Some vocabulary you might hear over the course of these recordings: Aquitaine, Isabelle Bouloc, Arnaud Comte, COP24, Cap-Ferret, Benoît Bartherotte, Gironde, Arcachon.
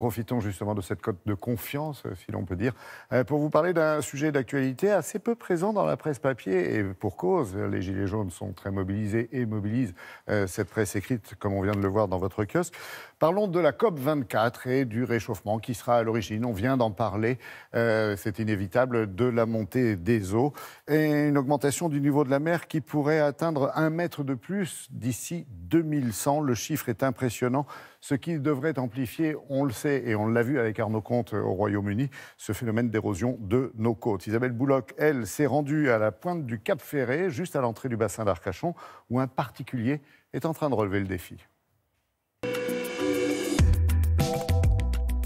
Profitons justement de cette cote de confiance, si l'on peut dire, pour vous parler d'un sujet d'actualité assez peu présent dans la presse papier, et pour cause. Les Gilets jaunes sont très mobilisés et mobilisent cette presse écrite, comme on vient de le voir dans votre kiosque. Parlons de la COP24 et du réchauffement qui sera à l'origine, on vient d'en parler, c'est inévitable, de la montée des eaux et une augmentation du niveau de la mer qui pourrait atteindre 1 mètre de plus d'ici 2100. Le chiffre est impressionnant, ce qui devrait amplifier, on le sait, et on l'a vu avec Arnaud Comte au Royaume-Uni, ce phénomène d'érosion de nos côtes. Isabelle Bouloc, elle, s'est rendue à la pointe du Cap-Ferret, juste à l'entrée du bassin d'Arcachon, où un particulier est en train de relever le défi.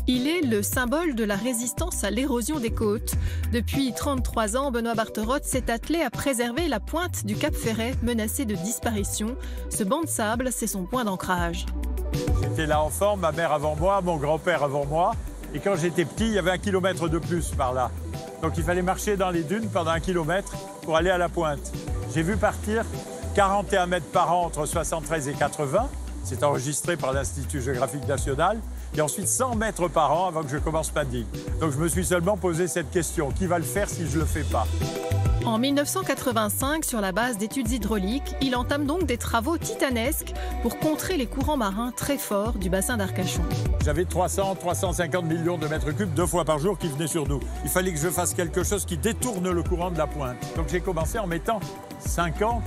Il est le symbole de la résistance à l'érosion des côtes. Depuis 33 ans, Benoît Bartherotte s'est attelé à préserver la pointe du Cap-Ferret, menacée de disparition. Ce banc de sable, c'est son point d'ancrage. J'étais là enfant, ma mère avant moi, mon grand-père avant moi. Et quand j'étais petit, il y avait 1 kilomètre de plus par là. Donc il fallait marcher dans les dunes pendant 1 kilomètre pour aller à la pointe. J'ai vu partir 41 mètres par an entre 73 et 80. C'est enregistré par l'Institut géographique national. Et ensuite 100 mètres par an avant que je commence ma digue. Donc je me suis seulement posé cette question. Qui va le faire si je ne le fais pas ? En 1985, sur la base d'études hydrauliques, il entame donc des travaux titanesques pour contrer les courants marins très forts du bassin d'Arcachon. J'avais 300-350 millions de mètres cubes 2 fois par jour qui venaient sur nous. Il fallait que je fasse quelque chose qui détourne le courant de la pointe. Donc j'ai commencé en mettant 50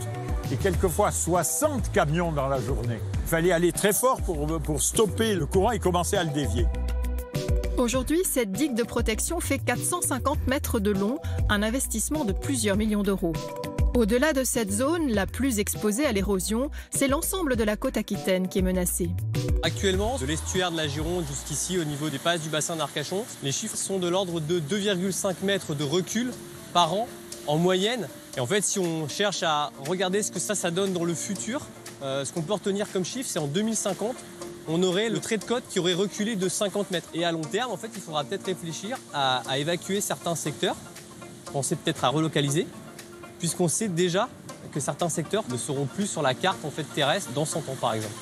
et quelquefois 60 camions dans la journée. Il fallait aller très fort pour stopper le courant et commencer à le dévier. Aujourd'hui, cette digue de protection fait 450 mètres de long, un investissement de plusieurs millions d'euros. Au-delà de cette zone, la plus exposée à l'érosion, c'est l'ensemble de la côte aquitaine qui est menacée. Actuellement, de l'estuaire de la Gironde jusqu'ici, au niveau des passes du bassin d'Arcachon, les chiffres sont de l'ordre de 2,5 mètres de recul par an, en moyenne. Et en fait, si on cherche à regarder ce que ça donne dans le futur, ce qu'on peut retenir comme chiffre, c'est en 2050, on aurait le trait de côte qui aurait reculé de 50 mètres. Et à long terme, en fait, il faudra peut-être réfléchir à évacuer certains secteurs, penser peut-être à relocaliser, puisqu'on sait déjà que certains secteurs ne seront plus sur la carte en fait, terrestre dans 100 ans, par exemple.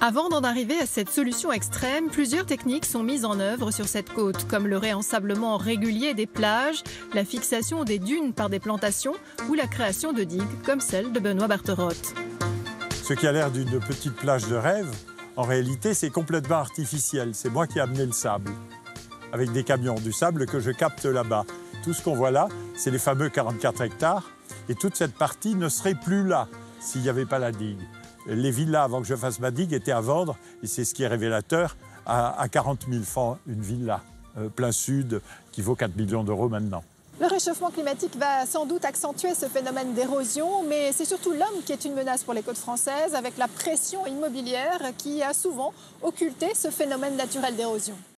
Avant d'en arriver à cette solution extrême, plusieurs techniques sont mises en œuvre sur cette côte, comme le réensablement régulier des plages, la fixation des dunes par des plantations ou la création de digues comme celle de Benoît Bartherotte. Ce qui a l'air d'une petite plage de rêve, en réalité, c'est complètement artificiel. C'est moi qui ai amené le sable, avec des camions, du sable que je capte là-bas. Tout ce qu'on voit là, c'est les fameux 44 hectares. Et toute cette partie ne serait plus là s'il n'y avait pas la digue. Les villas, avant que je fasse ma digue, étaient à vendre, et c'est ce qui est révélateur, à 40 000 francs une villa, plein sud, qui vaut 4 millions d'euros maintenant. Le réchauffement climatique va sans doute accentuer ce phénomène d'érosion, mais c'est surtout l'homme qui est une menace pour les côtes françaises, avec la pression immobilière qui a souvent occulté ce phénomène naturel d'érosion.